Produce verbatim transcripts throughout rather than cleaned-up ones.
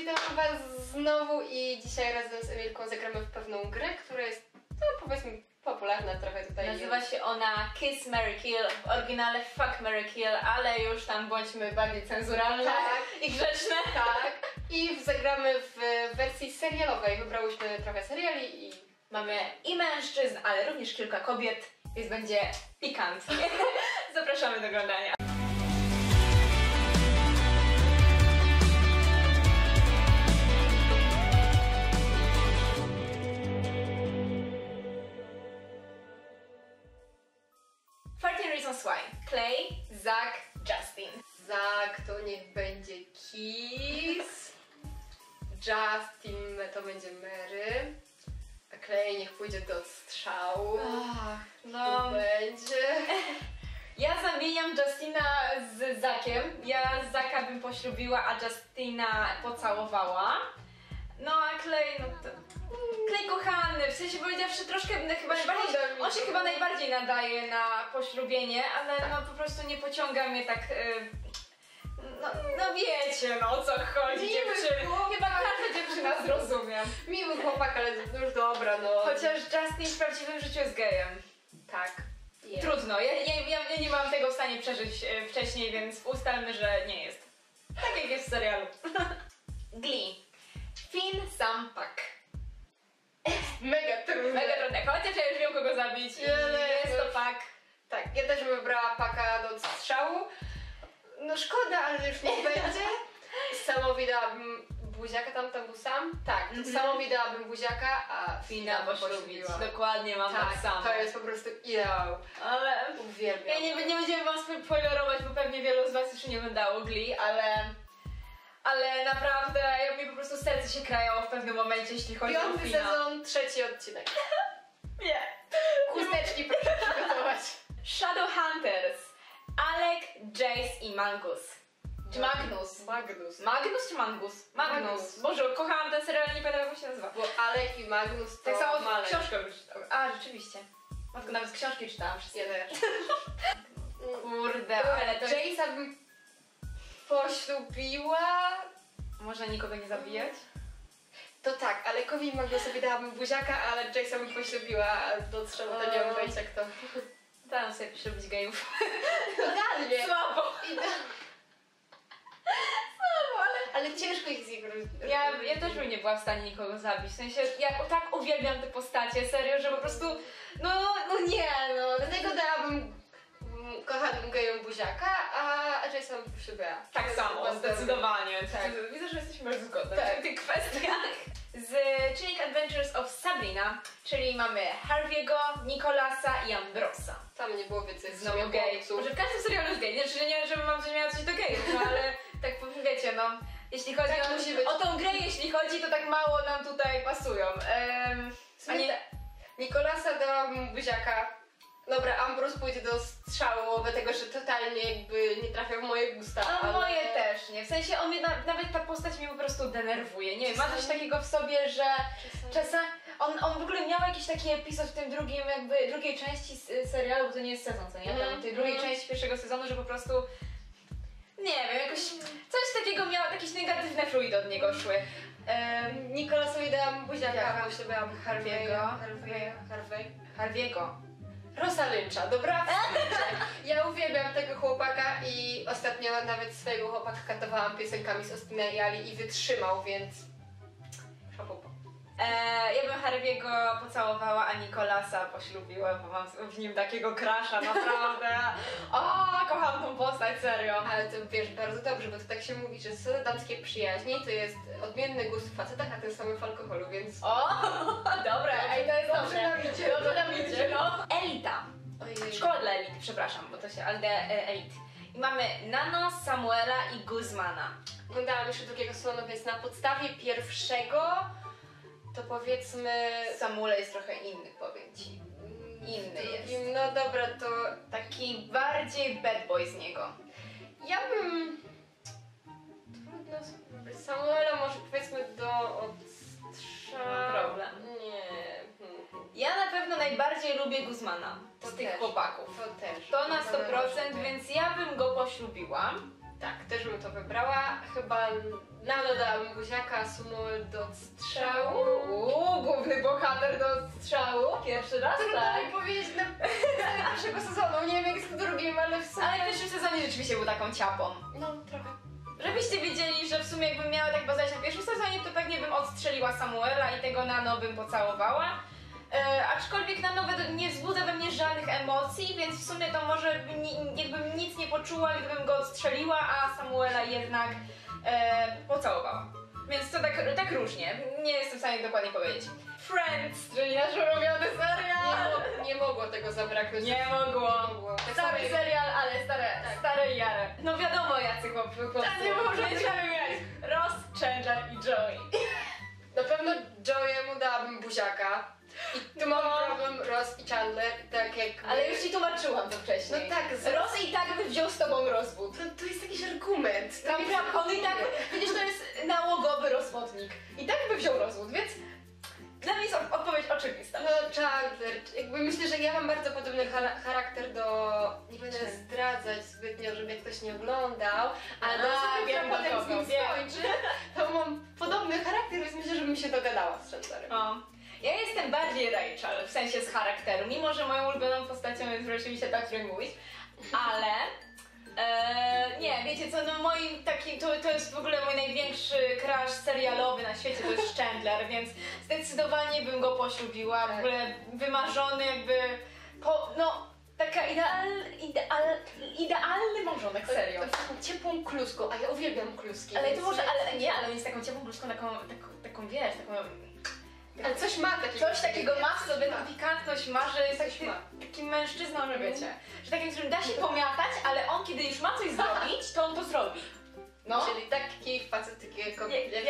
witam was znowu i dzisiaj razem z Emilką zagramy w pewną grę, która jest, no powiedzmy, popularna trochę tutaj. Nazywa się ona Kiss, Mary Kill, w oryginale Fuck, Mary Kill, ale już tam bądźmy bardziej cenzuralne tak. I grzeczne. Tak. I zagramy w wersji serialowej. Wybrałyśmy trochę seriali i mamy i mężczyzn, ale również kilka kobiet, więc będzie pikantnie. Zapraszamy do oglądania. Słuchaj, Clay, Zach, Justin. Zach to niech będzie Kiss, Justin to będzie Mary, a Clay niech pójdzie do strzału. Ach, no. Będzie. Ja zamieniam Justina z Zachem. Ja Zacha bym poślubiła, a Justina pocałowała. No a Clay, no to... Clay kochany, w sensie powiedziawszy troszkę no, chyba najbardziej, on się chyba najbardziej nadaje na poślubienie, ale no po prostu nie pociąga mnie tak, yy, no, no wiecie no o co chodzi dziewczyny, chyba każda dziewczyna zrozumie. Miły chłopak, ale no już dobra no. Chociaż Justin w prawdziwym życiu jest gejem. Tak. Jest. Trudno, ja, ja, ja nie mam tego w stanie przeżyć yy, wcześniej, więc ustalmy, że nie jest. Tak jak jest w serialu. Glee. Finn Sampak. Mega trudne. Mega trudne, chociaż ja już wiem kogo zabić. Jest to Pak. Tak, ja też bym wybrała Paka do strzału. No szkoda, ale już nie będzie. Samowidałabym buziaka, tam tam był sam. Tak, to mm-hmm. Samowidałabym buziaka, a Fina poślubiła. Dokładnie, mam tak, tak samo. To jest po prostu ideał. Ale uwielbiam. Ja nie, nie będziemy wam spoilerować, bo pewnie wielu z was już nie wydało Glee, ale... Ale naprawdę, ja mi po prostu serce się krajało w pewnym momencie, jeśli chodzi Piąty o Piąty sezon, trzeci odcinek. Nie. Chusteczki proszę przygotować. Shadow Hunters. Alec, Jace i Mangus. Czy Magnus? Magnus. Magnus czy Mangus? Magnus. Magnus. Boże, kochałam ten serial, nie pamiętam jak się nazywa. Bo Alec i Magnus to... Tak samo Malek. Książkę już czytałam. A, rzeczywiście. Matko, nawet książki czytałam wszystkie. Kurde, ale to... Jace'a bym... poślubiła... Może nikogo nie zabijać? To tak, ale Alekowi Magnusowi sobie dałabym buziaka, ale Jace'a bym poślubiła, a do trzeba to nie obejść jak to. Dałam sobie poślubić gejów. Idealnie! Słabo! Idealnie. Słabo, ale... Ale ciężko ich zigrać. Ja, ja też bym nie była w stanie nikogo zabić, w sensie ja tak uwielbiam te postacie, serio, że po prostu... No, no nie, no, dlatego dałabym... Kochanym geją buziaka, a Jason przybyła. Tak to samo, zdecydowanie. Tak. Widzę, że jesteśmy bardzo zgodne tak. w tych kwestiach. Z Chilling Adventures of Sabrina, czyli mamy Harvey'ego, Nicolasa i Ambrosa. Tam nie było więcej znowu gejów. Może w każdym serialu jest gej, nie znaczy, że nie, żebym mam coś miała coś do gejów, no, ale tak wiecie, no. Jeśli chodzi tak, o, o tą grę, jeśli chodzi, to tak mało nam tutaj pasują. Ehm, ani... Nicolasa dałam mu buziaka. Dobra, Ambrose pójdzie do strzału, dlatego że totalnie jakby nie trafia w moje gusta. A ale... moje też nie, w sensie on mnie, na, nawet ta postać mnie po prostu denerwuje, nie wiem, ma coś takiego w sobie, że czasami, czasami on, on w ogóle miał jakiś taki epizod w tym drugim jakby, drugiej części serialu, bo to nie jest sezon, co nie, mm. tam, tej drugiej mm. części pierwszego sezonu, że po prostu, nie wiem, jakoś coś takiego miał, jakieś negatywne fluidy od niego szły. Um, Nicolasowi dałam buziaka, poślubiłam Harvey'ego, Harvey, Harvey'ego. Rosa Lyncha, dobra? Ja uwielbiam tego chłopaka i ostatnio nawet swojego chłopaka katowałam piosenkami z Austina i Ali i wytrzymał, więc... Eee, ja bym Harvey'ego pocałowała, a Nicolasa poślubiła, bo mam w nim takiego crusha, naprawdę. O, kocham tą postać, serio. Ale to wiesz, bardzo dobrze, bo to tak się mówi, że co do damskiej przyjaźni to jest odmienny gust w facetach, a tym samym w alkoholu, więc... O, dobra, ej, to jest dobrze nam idzie, dobrze nam idzie, no. Elita. Ojej. Szkoła dla elit, przepraszam, bo to się, ale elit. I mamy Nano, Samuela i Guzmana. Oglądałam jeszcze drugiego sezonu, więc na podstawie pierwszego... To powiedzmy... Samuel jest trochę inny, powiem ci. Inny jest. No dobra, to taki bardziej bad boy z niego. Ja bym... Trudno... Samuela może powiedzmy do odstrzału... Problem. Nie... Ja na pewno najbardziej lubię Guzmana z to tych też, chłopaków. To też. To na sto procent, więc ja bym go poślubiła. Tak, też bym to wybrała. Chyba... Lala dała buziaka, Sumol do strzału. Uuu, główny bohater do strzału. Pierwszy raz, trudno tak? Trudno mi powiedzieć na pierwszego sezonu, nie wiem jak jest w drugim, ale w sumie... Ale w pierwszym sezonie rzeczywiście był taką ciapą. No, trochę. Żebyście wiedzieli, że w sumie jakbym miała tak bazować na pierwszym sezonie, to pewnie bym odstrzeliła Samuela i tego Nano bym pocałowała. E, aczkolwiek Nano nie wzbudza we mnie żadnych emocji, więc w sumie to może ni jakbym nic nie poczuła, gdybym go odstrzeliła, a Samuela jednak e, pocałowała. Więc to tak, tak różnie, nie jestem w stanie dokładnie powiedzieć. Friends, czyli nasz ulubiony serial! Nie, mo nie mogło tego zabraknąć. Nie mogło. Nie mogło. Tak stary sobie... serial, ale stare, tak. stare jare. No wiadomo jacy chłopcy. Tak, nie może grać. Ross, Chandler i Joey. Na pewno Joey'emu dałabym buziaka. I tu mam no. problem Ross i Chandler, tak jak... Ale już ci tłumaczyłam to wcześniej. No tak, z... Ross i tak by wziął z tobą rozwód. No to jest jakiś argument. Tam prawda, on i tak... Widzisz, to jest nałogowy rozwodnik. I tak by wziął rozwód, więc... Dla mnie jest odpowiedź oczywista. No Chandler, jakby myślę, że ja mam bardzo podobny charakter do... Nie będę zdradzać zbytnio, żeby ktoś nie oglądał, ale do osoby, która potem z nim skończy, to mam podobny charakter, więc myślę, żebym się dogadała z Chandlerem. O. Ja jestem bardziej Rachel, w sensie z charakteru, mimo że moją ulubioną postacią jest rzeczywiście ta, o której mówić, ale... Eee, nie, wiecie co, no moim takim, to, to jest w ogóle mój największy crush serialowy na świecie, to jest Chandler, więc zdecydowanie bym go poślubiła, w ogóle wymarzony jakby, po, no taka ideal, ideal, idealny małżonek, serio. Z taką ciepłą kluską, a ja uwielbiam kluski. Ale to może, ale nie, ale on jest taką ciepłą kluską, taką, taką, taką wiesz, taką... Ale coś ma takiego. Coś takiego ma w sobie, tą pikantność ma, że jest taki, takim mężczyzną, że wiecie. Że takim, którym da się pomiatać, ale on kiedy już ma coś zrobić, to on to zrobi. No. Czyli taki facet,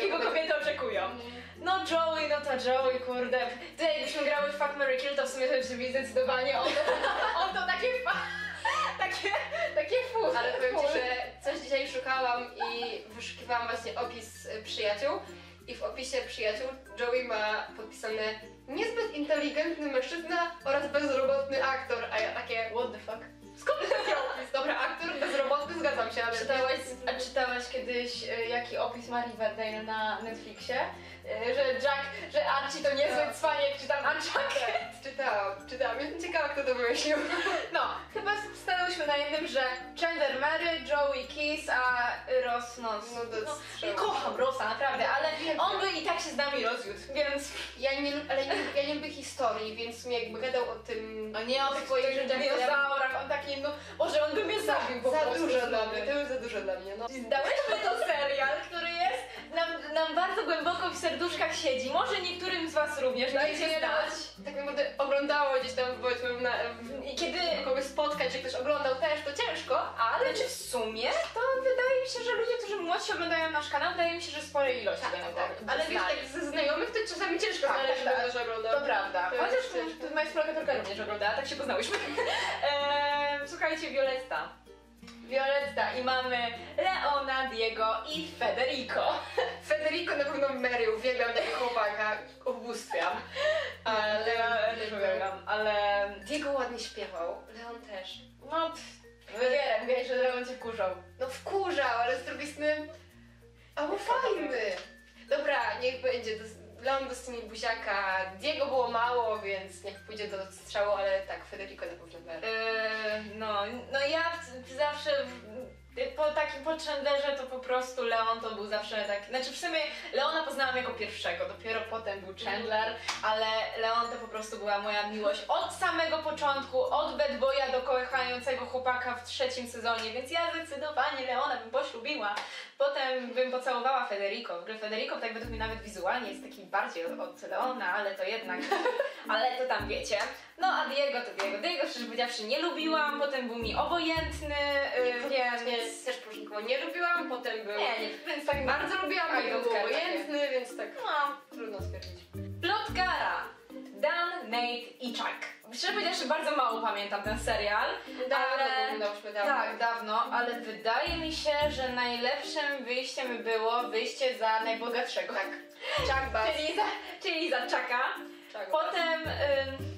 jakiego kobiety oczekują. No Joey, no to Joey, kurde. To jakbyśmy grały w Fuck Mary Kill, to w sumie to brzmi zdecydowanie on to, on to takie takie, takie full. Ale powiem ci, że coś dzisiaj szukałam i wyszukiwałam właśnie opis przyjaciół. I w opisie przyjaciół Joey ma podpisane niezbyt inteligentny mężczyzna oraz bezrobotny aktor, a ja takie what the fuck? Skąd taki opis? Dobra, aktor bezrobotny, zgadzam się, ale... Czytałaś, a czytałaś kiedyś y, jaki opis ma Riverdale na Netflixie? Y, że Jack, że Archie to niezły no. cwaniek, czy tam Archie? Czytałam, czytałam, jestem ciekawa kto to wymyślił. No, chyba stanęłyśmy na jednym, że Chandler Mary, Joey Kiss, a Ross no... no, no ja kocham Rossa, naprawdę, ale on by i tak się z nami rozwiódł, więc... Ja nie, ale nie, ja nie lubię historii, więc mi jakby gadał o tym... O nie, o tych swoich rzeczach, dinozaurach, on taki, no... Boże, on by mnie zabił po prostu. Za dużo dla mnie, to już za dużo dla mnie, no. Dałyśmy to serial, który jest... Nam, nam bardzo głęboko w serduszkach siedzi, może niektórym z was również, dajcie no znać. Tak naprawdę oglądało gdzieś tam, powiedzmy, na, w, i kiedy kogoś spotkać, czy ktoś oglądał też, to ciężko, ale znaczy, w sumie to wydaje mi się, że ludzie, którzy młodsi oglądają nasz kanał, wydaje mi się, że spore ilości tak, tak, tak. Ale wiesz, tak ze znajomych to czasami ciężko tak, znaleźć, tak, tak. że oglądał. To prawda, to chociaż moja współlokatorka również oglądała, tak się poznałyśmy. eee, słuchajcie, Violetta. Violetta i mamy Leona, Diego i Federico. Federico na pewno Mary, uwielbiam tego chłopaka, ubóstwiam. Ale ja też uwielbiam, ale... Diego ładnie śpiewał, Leon też. No pff, wybieram, wiesz, że Leon cię wkurzał. No wkurzał, ale z drugiej strony... A bo fajny! Dobra, niech będzie, Leon dostanie buziaka, Diego było mało, więc niech pójdzie do strzału, ale tak, Federico na pewno Mary. Yy, no, no ja zawsze w, po takim Chandlerze to po prostu Leon to był zawsze taki, znaczy w sumie Leona poznałam jako pierwszego, dopiero potem był Chandler, mm. ale Leon to po prostu była moja miłość od samego początku, od bad boya do kochającego chłopaka w trzecim sezonie, więc ja zdecydowanie Leona bym poślubiła. Potem bym pocałowała Federico. W ogóle Federico tak według mnie nawet wizualnie jest takim bardziej od, od Leona, ale to jednak, ale to tam wiecie. No a Diego to Diego. Diego szczerze powiedziawszy nie lubiłam, potem był mi obojętny, yy, więc... Nie, też początkowo nie lubiłam, potem był... Nie, nie, więc tak bardzo nie, lubiłam, a był obojętny, tak, więc tak no, trudno stwierdzić. Plotkara. Dan, Nate i Chuck. Szczerze powiedziawszy, bardzo mało pamiętam ten serial. Dawno ale... dawno. Tak, dawno, ale wydaje mi się, że najlepszym wyjściem było wyjście za najbogatszego. Tak. Chuck Bass. Czyli za, czyli za Chucka. Chuck Potem... Ym...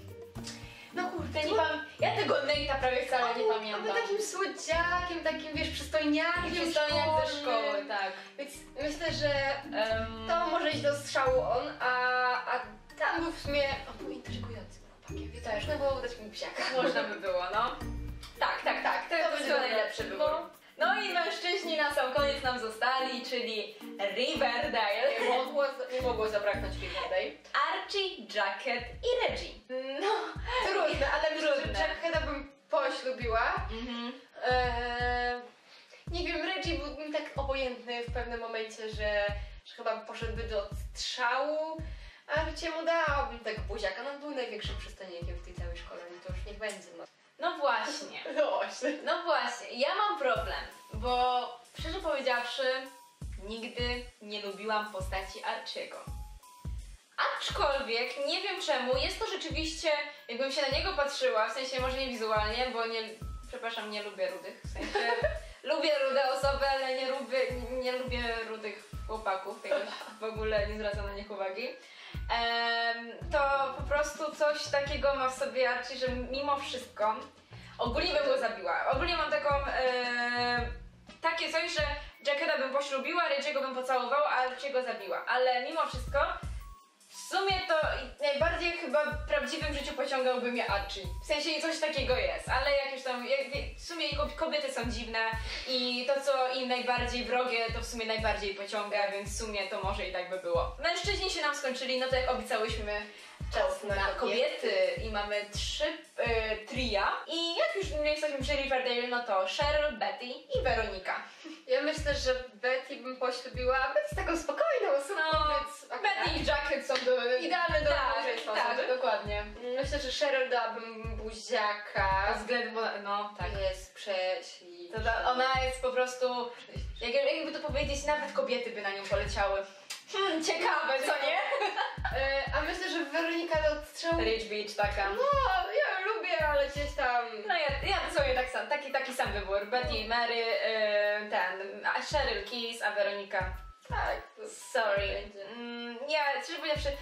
No kurde. Ja, nie pam ja tego Nate'a prawie wcale on, nie pamiętam. On był takim słodziakiem, takim wiesz, przystojniakiem. Przystojniak ze szkoły, tak. Więc myślę, że um. to może iść do strzału on, a, a tam był w sumie... On był intrygującym chłopakiem, więc to już można było udać mu psiaka. Można by było, no. Tak, tak, tak, to, to by było najlepszy wybór. No i mężczyźni na sam koniec nam zostali, czyli Riverdale. Nie mogło, nie mogło zabraknąć Riverdale. Archie, Jughead i Reggie. No, trudne, ale trudne. Jugheada bym poślubiła. Mhm. Eee, nie wiem, Reggie był mi tak obojętny w pewnym momencie, że, że chyba poszedłby do strzału. Archie mu dałabym tak buziaka, no był największym przystojnikiem w tej całej szkole, no to już niech będzie. No. No właśnie. No właśnie. No właśnie. Ja mam problem, bo szczerze powiedziawszy, nigdy nie lubiłam postaci Archiego. Aczkolwiek nie wiem czemu, jest to rzeczywiście, jakbym się na niego patrzyła, w sensie może nie wizualnie, bo nie, przepraszam, nie lubię rudych, w sensie lubię rude osoby, ale nie lubię, nie lubię rudych chłopaków, jakoś w ogóle nie zwracam na nich uwagi. Um, to po prostu coś takiego ma w sobie Archie, że mimo wszystko ogólnie bym go zabiła. Ogólnie mam taką e, takie coś, że Jugheada bym poślubiła, Reggie'ego bym pocałowała, a Archiego zabiła. Ale mimo wszystko w sumie to najbardziej chyba w prawdziwym życiu pociągałby mnie Archie. W sensie coś takiego jest, ale jakieś tam jak, w sumie kobiety są dziwne i to co im najbardziej wrogie to w sumie najbardziej pociąga, więc w sumie to może i tak by było. Mężczyźni się nam skończyli, no to jak obiecałyśmy czas na, na kobiety. kobiety i mamy trzy y, tria i jak już nie jesteśmy przy Riverdale, no to Cheryl, Betty i Weronika. Ja myślę, że Betty bym poślubiła, Betty jest taką spokojną osobą, no, więc... Okay. Betty i Jughead są do... idealne do małżeństwa. Tak, tak, dokładnie. Myślę, że Cheryl dałabym buziaka. A względu, no tak. Jest prześliczna. To, ona jest po prostu... Jak, jakby to powiedzieć, nawet kobiety by na nią poleciały. Hmm, ciekawe, co nie? A myślę, że Weronika do odstrzału... Rich Beach taka. No, ja ją lubię, ale gdzieś tam... No ja, ja sobie tak sam, taki, taki sam wybór. Betty, Mary, yy, ten... A Cheryl Keys, a Weronika... Tak. Sorry. Mm, ja, szczerze powiedziawszy...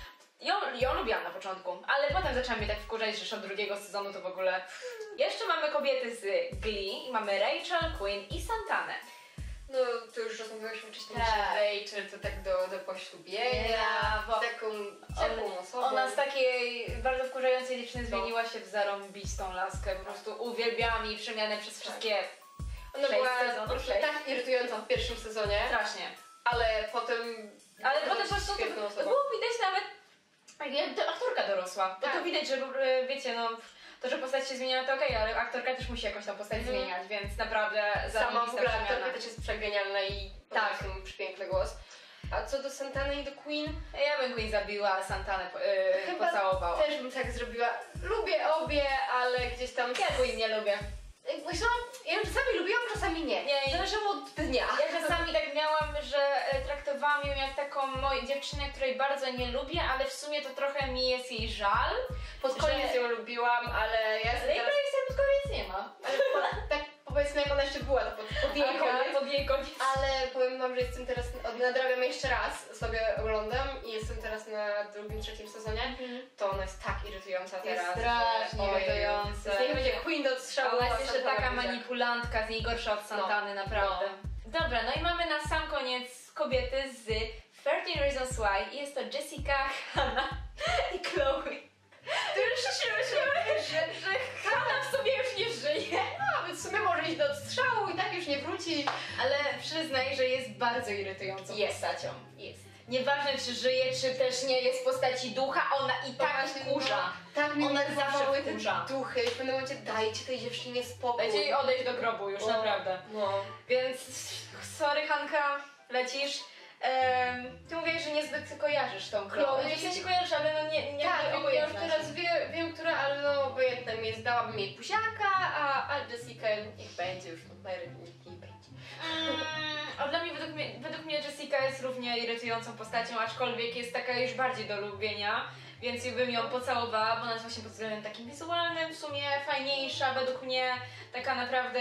Ją, ją lubiłam na początku, ale potem zaczęła mnie tak wkurzać, że już od drugiego sezonu to w ogóle... Jeszcze mamy kobiety z Glee i mamy Rachel, Quinn i Santanę. No, to już rozmawiałyśmy wcześniej, tak. Rachel to tak do, do poślubienia, yeah, bo taką ciepłą osobą. Ona z takiej bardzo wkurzającej dziewczyny zmieniła się w zarąbistą laskę, po prostu uwielbiałam jej przemianę przez wszystkie Ona była sezonów, tak irytująca w pierwszym sezonie. Strasznie. Ale potem... Ale potem po prostu to było widać nawet, jak aktorka dorosła, bo tak. To widać, że wiecie, no... To, że postać się zmienia, to okej, okay, ale aktorka też musi jakąś tam postać mm. zmieniać, więc naprawdę sama w ogóle aktorka też jest przegenialna i tak, przepiękny głos. A co do Santany i do Queen? Ja bym Queen zabiła, a Santanę yy, pocałowała. Też bym tak zrobiła. Lubię obie, ale gdzieś tam... Ja Queen nie lubię. Ja ją czasami lubiłam, czasami nie. nie Zależało od dnia. Ja czasami tak miałam, że traktowałam ją jak taką moją dziewczynę, której bardzo nie lubię, ale w sumie to trochę mi jest jej żal. Pod koniec że... ją lubiłam, ale ja... Ale teraz... pod koniec nie ma. Ale po, tak powiedzmy, jak ona jeszcze była, to pod, pod jej koniec. Pod jej koniec. Ale powiem wam, że jestem teraz... Nadrabiam jeszcze raz, sobie oglądam i jestem teraz na drugim, trzecim sezonie. Mm. To ona jest tak irytująca teraz. Jest strasznie irytująca. Z niej będzie Queen do strzału. Ona jest jeszcze taka manipulantka, z niej gorsza od Santany, no, naprawdę. No. Dobra, no i mamy na sam koniec kobiety z thirteen Reasons Why. I jest to Jessica, Hannah i Chloe. To już się myślałem, że, że Hannah w sobie już nie żyje. No, więc w sumie może iść do odstrzału i tak już nie wróci. Ale przyznaj, że jest bardzo irytującą jest. postacią. Jest. Nieważne czy żyje, czy też nie jest w postaci ducha, ona i tak wkurza. Tak mnie zawsze wkurza. Duchy, w pewnym momencie dajcie tej dziewczynie spokój. Dajcie jej odejść do grobu już, o, naprawdę. No. Więc sorry Hanka, lecisz. Um, ty mówisz, że niezbyt kojarzysz tą Chloe. Nie chcę się kojarzyć, ale no nie, nie tak, wiem, ja już teraz wie, wiem, która, ale no obojętna mi jest. Dałabym jej buziaka, a, a Jessica niech będzie już od Mary, niech nie będzie. Mm, a dla mnie według, mnie, według mnie Jessica jest równie irytującą postacią, aczkolwiek jest taka już bardziej do lubienia. więc bym ją pocałowała, bo ona jest właśnie pod względem takim wizualnym w sumie fajniejsza według mnie, taka naprawdę,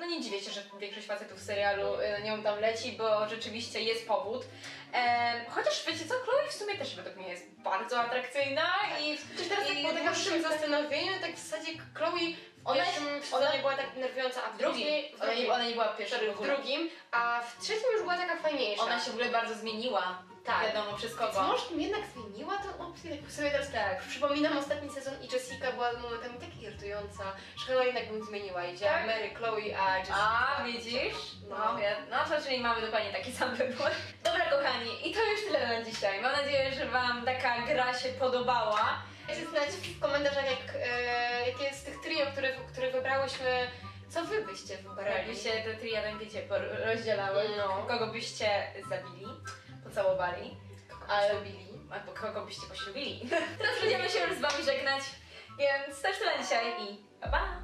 no nie dziwię się, że większość facetów w serialu nią tam leci, bo rzeczywiście jest powód. Ehm, chociaż wiecie co, Chloe w sumie też według mnie jest bardzo atrakcyjna i też teraz tak po takim zastanowieniu, tak w zasadzie Chloe Ona, jest, ona nie była tak nerwująca, a w drugim, w drugim ona nie była pierwsza w drugim, a w trzecim już była taka fajniejsza. Ona się w ogóle bardzo zmieniła, tak. Wiadomo, przez kogo. Więc może jednak zmieniła tę opcję, tak sobie teraz tak. Przypominam ostatni sezon i Jessica była momentami tak irytująca, że chyba jednak bym zmieniła, idzie tak? Mary, Chloe, a Jessica. A, widzisz? No, no, ja, no czyli mamy dokładnie taki sam wybór. Dobra kochani, i to już tyle na dzisiaj. Mam nadzieję, że wam taka gra się podobała. Dajcie znać w komentarzach, jak, e, jakie jest z tych trio, które, które wybrałyśmy, co wy byście wybrali. Jakbyście te tria, wiecie, rozdzielały, no. Kogo byście zabili, pocałowali, kogo ale... zabili, albo kogo byście poślubili. Teraz będziemy się już z wami żegnać, więc to już tyle dzisiaj i pa pa!